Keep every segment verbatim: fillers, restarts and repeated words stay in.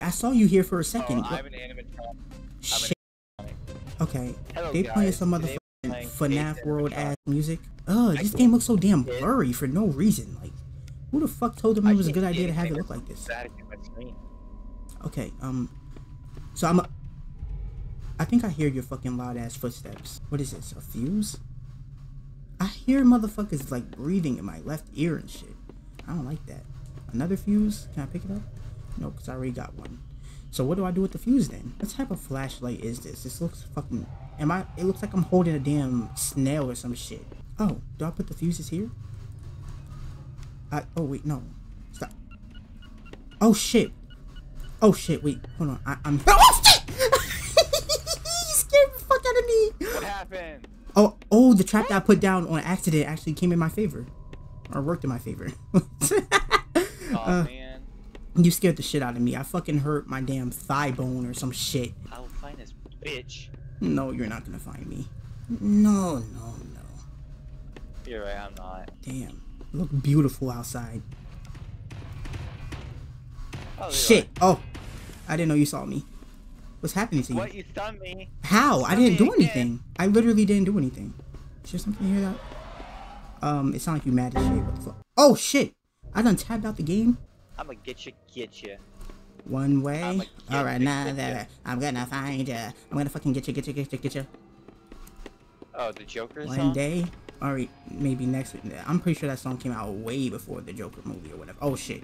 I saw you here for a second. Oh, I'm an animatronic. Shit. An okay. Hello, they guys. Playing some motherfucking FNAF World ass music. Ugh, this game looks so damn blurry for no reason. Like, who the fuck told them it was a good idea to have it look like this? Okay, um, so I'm a, I think I hear your fucking loud ass footsteps. What is this, a fuse? I hear motherfuckers like breathing in my left ear and shit. I don't like that. Another fuse? Can I pick it up? No, because I already got one. So what do I do with the fuse then? What type of flashlight is this? This looks fucking... Am I? It looks like I'm holding a damn snail or some shit. Oh, do I put the fuses here? I... Oh, wait, no. Stop. Oh, shit. Oh, shit, wait. Hold on. I, I'm... Oh, shit! You scared the fuck out of me! What happened? Oh, oh, the trap that I put down on accident actually came in my favor. Or worked in my favor. Oh, uh, man. You scared the shit out of me. I fucking hurt my damn thigh bone or some shit. I will find this bitch. No, you're not gonna find me. No, no, no. You're right, I'm not. Damn. Look beautiful outside. Oh, shit. Oh. I didn't know you saw me. What's happening to you? What? You stunned me. How? I didn't do anything. I literally didn't do anything. Is there something here that... Um, it sounds like you mad as shit. What the fuck? Oh, shit. I done tabbed out the game. I'ma get you, get you. One way, or another, I'm gonna find ya. I'm gonna fucking get ya, get ya, get ya, get ya. Oh, the Joker song? One day, or maybe next week. I'm pretty sure that song came out way before the Joker movie or whatever. Oh shit,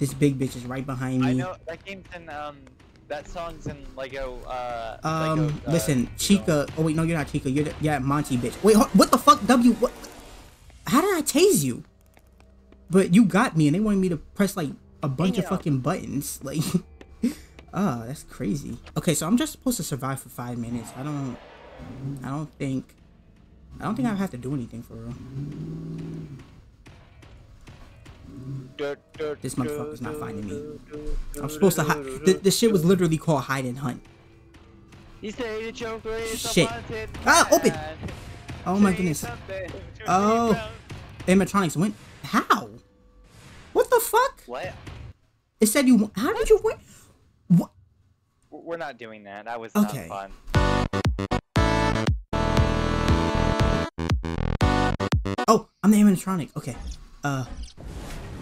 this big bitch is right behind me. I know that game's in um, that song's in Lego. Uh, um, Lego, uh, listen, Chica. Oh wait, no, you're not Chica. You're the, yeah, Monty bitch. Wait, what the fuck, W? What? How did I tase you? But you got me, and they wanted me to press like. A bunch Damn. of fucking buttons, like, oh, that's crazy. Okay, so I'm just supposed to survive for five minutes. I don't, I don't think, I don't think I have to do anything for real. This motherfucker's not finding me. I'm supposed to hide. Th this shit was literally called hide and hunt. You say the joke shit. Ah, open. Oh my goodness. Oh, animatronics went. How? What the fuck? What? It said you. How did you win? What? We're not doing that. That was okay. Not fun. Oh, I'm the animatronic. Okay. Uh,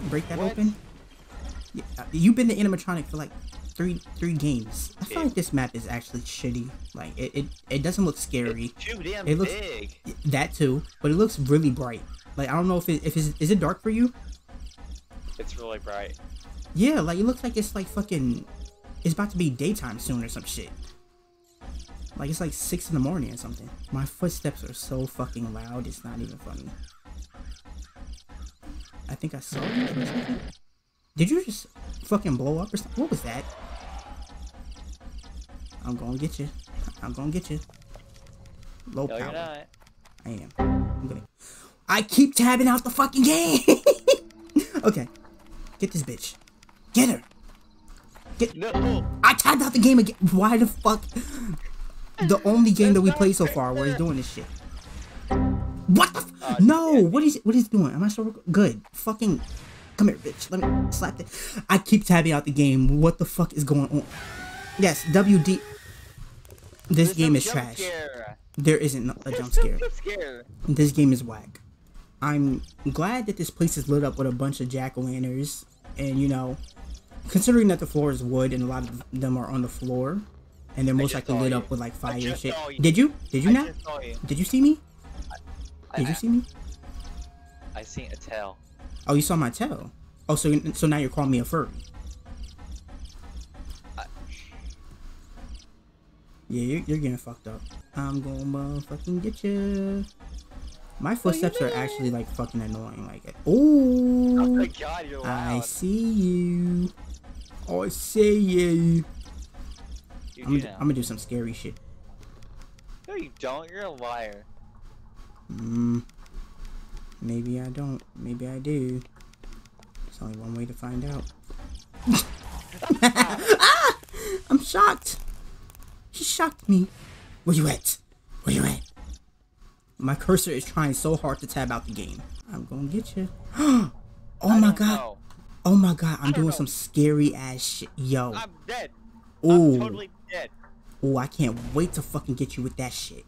break that what? open. Yeah, you've been the animatronic for like three three games. I feel like this map is actually shitty. Like it it, it doesn't look scary. It's too damn it looks, big. That too, but it looks really bright. Like I don't know if it if it's, is it dark for you? It's really bright. Yeah, like it looks like it's like fucking it's about to be daytime soon or some shit. Like it's like six in the morning or something. My footsteps are so fucking loud, it's not even funny. I think I saw you for a second. Did you just fucking blow up or something? What was that? I'm gonna get you. I'm gonna get you. Low no, power. You're not. I am. I'm gonna I keep tabbing out the fucking game. Okay. Get this bitch. Get her. Get. No. I tabbed out the game again. Why the fuck? The only game that we played so far where it's doing this shit. What the? F uh, no. Yeah. What is? What is it doing? Am I so good? Fucking. Come here, bitch. Let me slap it. I keep tabbing out the game. What the fuck is going on? Yes. W D. This There's game is trash. Scare. There isn't a There's jump scare. scare. This game is whack. I'm glad that this place is lit up with a bunch of jack-o'-lanterns, and you know, considering that the floor is wood and a lot of them are on the floor, and they're most likely lit up with like fire and shit. Did you? Did you not? Did you see me? Did you see me? I seen a tail. Oh, you saw my tail. Oh, so so now you're calling me a furry. Yeah, you're, you're getting fucked up. I'm gonna motherfucking get you. My footsteps are actually like fucking annoying. Like, ooh, oh, my God, you're loud. I see you. Oh, I see you. you I'm, gonna, I'm gonna do some scary shit. No, you don't. You're a liar. Mm, maybe I don't. Maybe I do. There's only one way to find out. Ah! I'm shocked. He shocked me. Where you at? Where you at? My cursor is trying so hard to tab out the game. I'm gonna get you. Oh my God. Know. Oh my god, I'm doing know. some scary ass shit. Yo. I'm dead. Ooh. I'm totally dead. Ooh, I can't wait to fucking get you with that shit.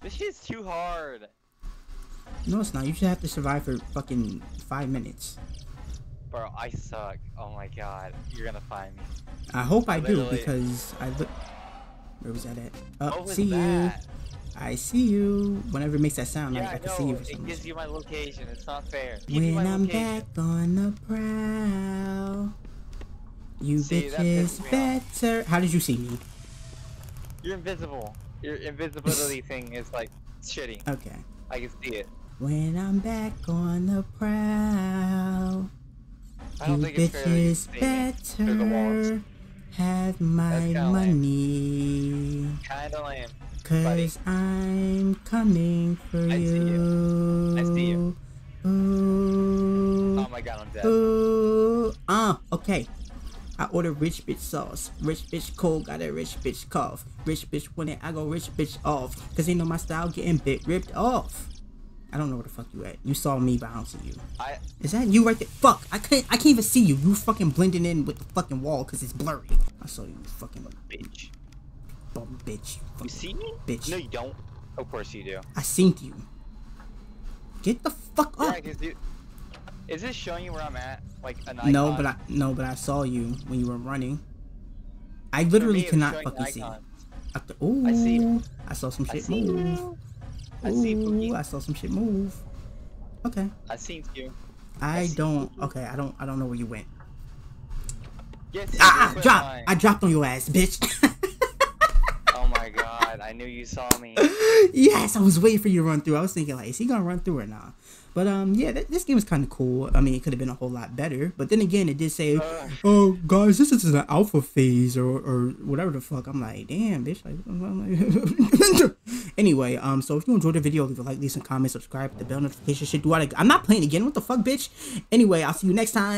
This shit's too hard. No, it's not. You should have to survive for fucking five minutes. Bro, I suck. Oh my god. You're gonna find me. I hope I Literally. do, because I look... Where was that at? Oh, see you. That? I see you. Whenever it makes that sound, yeah, like I, I can see you for some reason. It gives you my location. It's not fair. When I'm back on the prowl, you see, bitches better. How did you see me? You're invisible. Your invisibility thing is like shitty. Okay. I can see it. When I'm back on the prowl, I don't you think bitches it's fair better have my money. Kinda lame. Cause Buddy. I'm coming for I you. See you. I see you. Ooh, oh my god, I'm dead. Ooh. Ah, okay. I ordered rich bitch sauce. Rich bitch cold, got a rich bitch cough. Rich bitch win it, I go rich bitch off. Cause you know my style getting bit ripped off. I don't know where the fuck you at. You saw me, but I don't see you. I, Is that you right there? Fuck, I can't, I can't even see you. You fucking blending in with the fucking wall cause it's blurry. I saw you, you fucking bitch. Bum bitch. You see me? Bitch. No, you don't. Of course you do. I seen you. Get the fuck up. Yeah, dude, is this showing you where I'm at? Like an icon? No, but I no, but I saw you when you were running. I literally me, cannot fucking see. After, ooh, I see. You. I saw some shit I see move. You. I see Pookie. I saw some shit move. Okay. I seen you. I, I see don't. You. Okay, I don't. I don't know where you went. Yes. Ah, I dropped. Line. I dropped on your ass, bitch. God, I knew you saw me. Yes, I was waiting for you to run through. I was thinking, like, is he gonna run through or not? Nah? But um, yeah, th this game was kind of cool. I mean, it could have been a whole lot better. But then again, it did say, uh, "Oh, guys, this is an alpha phase or or whatever the fuck." I'm like, damn, bitch. Like, anyway, um, so if you enjoyed the video, leave a like, leave some comments, subscribe, the bell notification shit. Do I? I'm not playing again. What the fuck, bitch? Anyway, I'll see you next time.